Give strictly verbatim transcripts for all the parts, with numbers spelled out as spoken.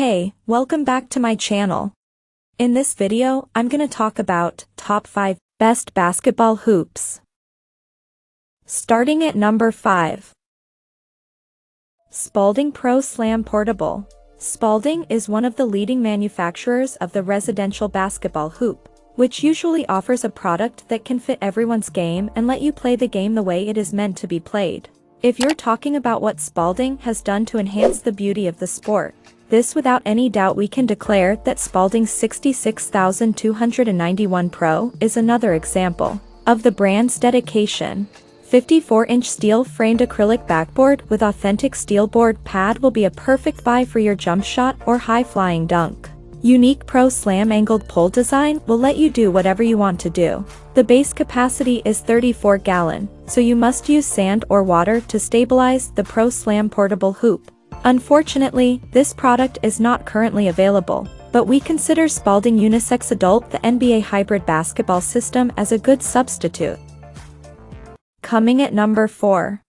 Hey, welcome back to my channel. In this video, I'm gonna talk about top five best basketball hoops. Starting at number five. Spalding Pro Slam Portable. Spalding is one of the leading manufacturers of the residential basketball hoop, which usually offers a product that can fit everyone's game and let you play the game the way it is meant to be played. If you're talking about what Spalding has done to enhance the beauty of the sport, this without any doubt we can declare that Spalding sixty-six thousand two hundred ninety-one Pro is another example of the brand's dedication. fifty-four inch steel-framed acrylic backboard with authentic steel board pad will be a perfect buy for your jump shot or high-flying dunk. Unique Pro Slam angled pole design will let you do whatever you want to do. The base capacity is thirty-four gallon, so you must use sand or water to stabilize the Pro Slam portable hoop. Unfortunately, this product is not currently available, but we consider Spalding Unisex Adult, the N B A Hybrid Basketball System, as a good substitute. Coming at number four.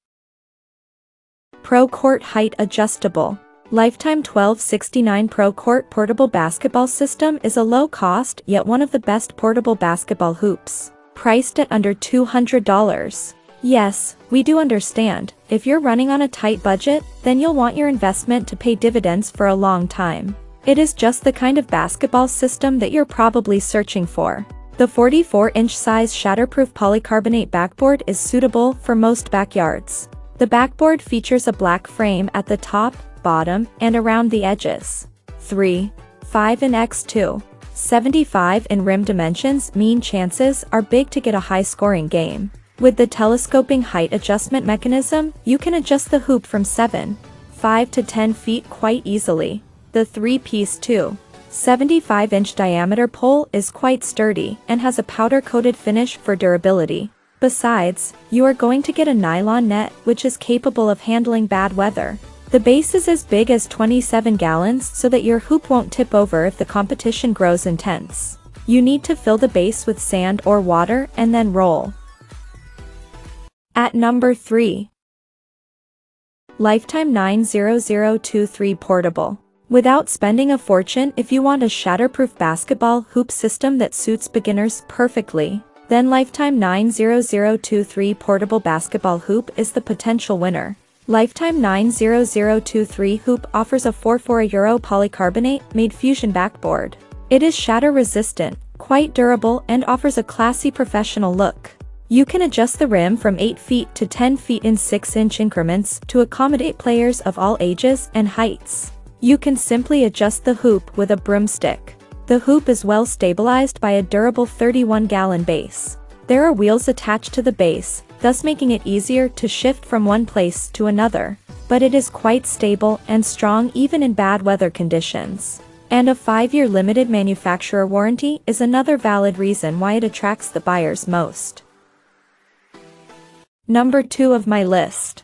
Pro Court Height Adjustable. Lifetime twelve sixty-nine Pro Court Portable Basketball System is a low-cost yet one of the best portable basketball hoops, priced at under two hundred dollars. Yes, we do understand, if you're running on a tight budget, then you'll want your investment to pay dividends for a long time. It is just the kind of basketball system that you're probably searching for. The forty-four inch size shatterproof polycarbonate backboard is suitable for most backyards. The backboard features a black frame at the top, bottom, and around the edges. three, five and by two seventy-five in rim dimensions mean chances are big to get a high-scoring game. With the telescoping height adjustment mechanism, you can adjust the hoop from seven, five to ten feet quite easily. The three-piece two, seventy-five inch diameter pole is quite sturdy and has a powder-coated finish for durability. Besides, you are going to get a nylon net which is capable of handling bad weather. The base is as big as twenty-seven gallons so that your hoop won't tip over if the competition grows intense. You need to fill the base with sand or water and then roll. At number three. Lifetime nine zero zero two three Portable. Without spending a fortune, if you want a shatterproof basketball hoop system that suits beginners perfectly, then Lifetime nine zero zero two three Portable Basketball Hoop is the potential winner. Lifetime nine zero zero two three Hoop offers a four four euro polycarbonate made fusion backboard. It is shatter resistant, quite durable, and offers a classy professional look. You can adjust the rim from eight feet to ten feet in six inch increments to accommodate players of all ages and heights. You can simply adjust the hoop with a broomstick. The hoop is well stabilized by a durable thirty-one gallon base. There are wheels attached to the base, thus making it easier to shift from one place to another, but it is quite stable and strong even in bad weather conditions. And a five year limited manufacturer warranty is another valid reason why it attracts the buyers most. Number two of my list.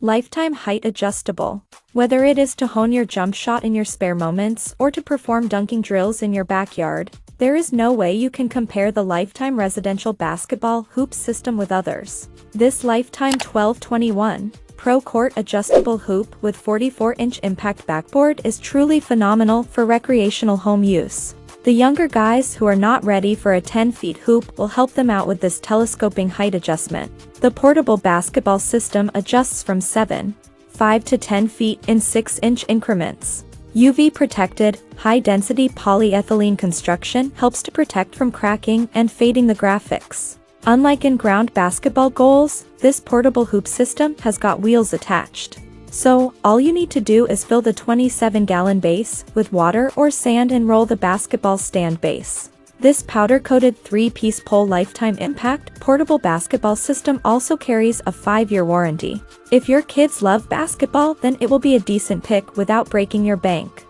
Lifetime Height Adjustable. Whether it is to hone your jump shot in your spare moments or to perform dunking drills in your backyard, there is no way you can compare the Lifetime residential basketball hoop system with others. This Lifetime twelve twenty-one Pro Court adjustable hoop with forty-four inch impact backboard is truly phenomenal for recreational home use. The younger guys who are not ready for a ten feet hoop will help them out with this telescoping height adjustment. The portable basketball system adjusts from seven, five to ten feet in six inch increments. U V-protected, high-density polyethylene construction helps to protect from cracking and fading the graphics. Unlike in-ground basketball goals, this portable hoop system has got wheels attached. So, all you need to do is fill the twenty-seven gallon base with water or sand and roll the basketball stand base. This powder-coated three-piece pole Lifetime Impact portable basketball system also carries a five year warranty. If your kids love basketball, then it will be a decent pick without breaking your bank.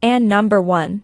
And number one.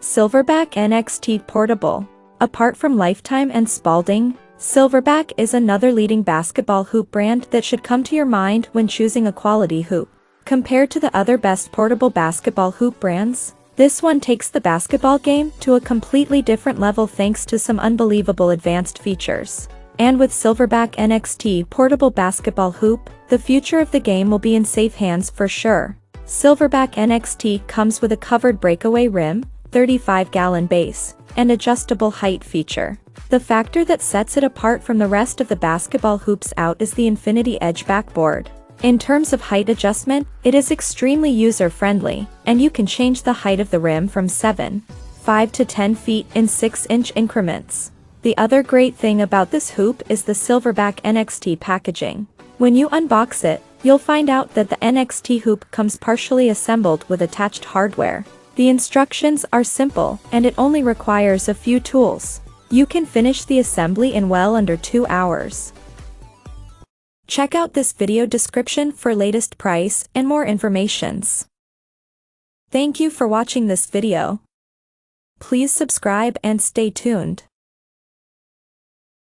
Silverback N X T Portable. Apart from Lifetime and Spalding, Silverback is another leading basketball hoop brand that should come to your mind when choosing a quality hoop. Compared to the other best portable basketball hoop brands, this one takes the basketball game to a completely different level thanks to some unbelievable advanced features. and with Silverback N X T Portable Basketball Hoop, the future of the game will be in safe hands for sure. Silverback N X T comes with a covered breakaway rim, thirty-five gallon base, and adjustable height feature. The factor that sets it apart from the rest of the basketball hoops out is the Infinity Edge backboard. In terms of height adjustment, it is extremely user-friendly, and you can change the height of the rim from seven point five to ten feet in six inch increments. The other great thing about this hoop is the Silverback N X T packaging. When you unbox it, you'll find out that the N X T hoop comes partially assembled with attached hardware. The instructions are simple, and it only requires a few tools. You can finish the assembly in well under two hours. Check out this video description for latest price and more informations. Thank you for watching this video. Please subscribe and stay tuned.